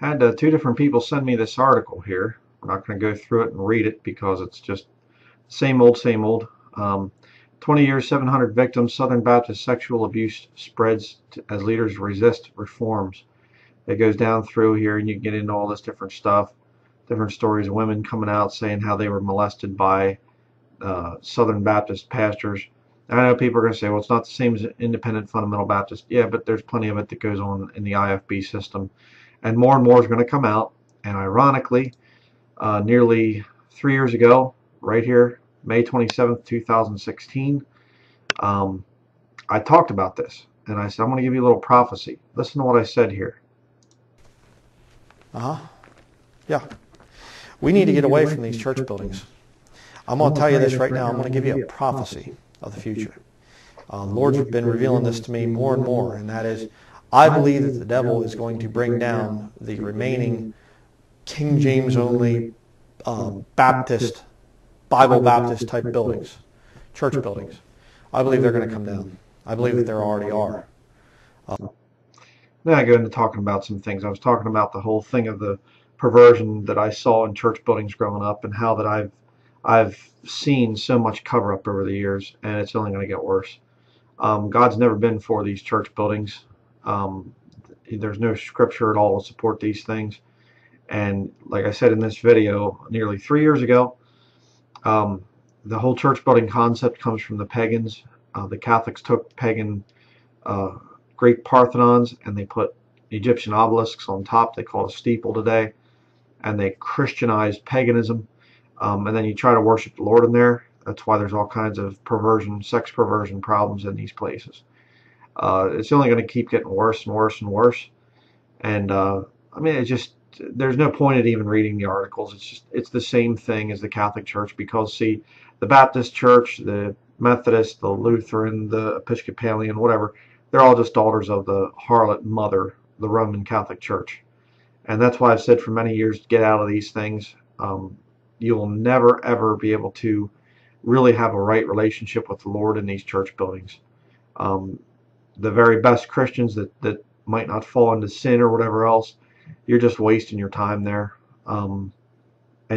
I had two different people send me this article here. I'm not going to go through it and read it because it's just same old, same old. 20 years, 700 victims, Southern Baptist sexual abuse spreads as leaders resist reforms. It goes down through here and you get into all this different stuff, different stories of women coming out saying how they were molested by Southern Baptist pastors. And I know people are going to say, well, it's not the same as independent fundamental Baptist. Yeah, but there's plenty of it that goes on in the IFB system. And more is going to come out. And ironically, nearly 3 years ago, right here, May 27th, 2016, I talked about this, and I said, I'm going to give you a little prophecy. Listen to what I said here. Yeah. We need to get away from these church buildings. I'm going to tell you this right now. I'm going to give you a prophecy of the future. The Lord's been revealing this to me more and more, and that is, I believe that the devil is going to bring down the remaining King James only Baptist Bible Baptist type buildings, church buildings. I believe they're going to come down. I believe that there already are. Now I go into talking about some things. I was talking about the whole thing of the perversion that I saw in church buildings growing up, and how that I've seen so much cover up over the years, and it's only going to get worse. God's never been for these church buildings. There's no scripture at all to support these things. And like I said in this video nearly 3 years ago, the whole church building concept comes from the pagans. The Catholics took pagan Greek Parthenons and they put Egyptian obelisks on top. They call it a steeple today. And they Christianized paganism. And then you try to worship the Lord in there. That's why there's all kinds of perversion, sex perversion problems in these places. It's only going to keep getting worse and worse and worse. And I mean, it just... there's no point in even reading the articles. It's just, it's the same thing as the Catholic Church, because see, the Baptist Church, the Methodist, the Lutheran, the Episcopalian, whatever, they're all just daughters of the harlot mother, the Roman Catholic Church. And that's why I've said for many years, get out of these things. You'll never ever be able to really have a right relationship with the Lord in these church buildings. The very best Christians that might not fall into sin or whatever else, you're just wasting your time there. And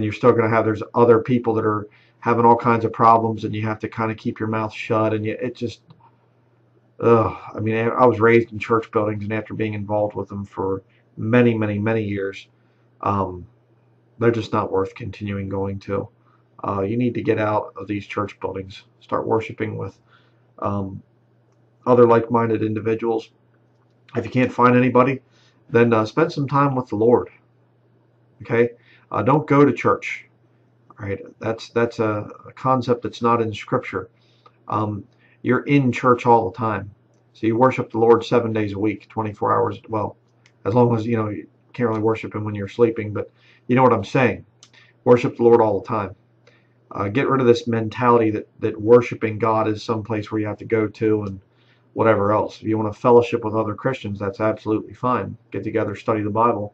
you're still going to have, there's other people that are having all kinds of problems, and you have to kind of keep your mouth shut. And it just, I mean, I was raised in church buildings, and after being involved with them for many, many, many years, they're just not worth continuing going to. You need to get out of these church buildings, start worshiping with other like-minded individuals. If you can't find anybody, then spend some time with the Lord. Okay, don't go to church. All right, that's a concept that's not in Scripture. You're in church all the time, so you worship the Lord 7 days a week, 24 hours. Well, as long as you know you can't really worship Him when you're sleeping, but you know what I'm saying. Worship the Lord all the time. Get rid of this mentality that worshiping God is some place where you have to go to and whatever else. If you want to fellowship with other Christians, that's absolutely fine. Get together, study the Bible.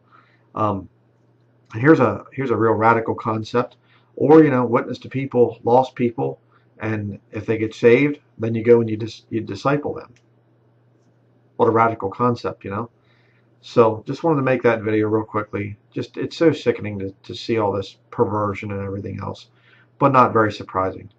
Here's a real radical concept. Or, you know, witness to people, lost people, and if they get saved, then you go and you disciple them. What a radical concept, you know. So just wanted to make that video real quickly. Just, it's so sickening to see all this perversion and everything else, but not very surprising.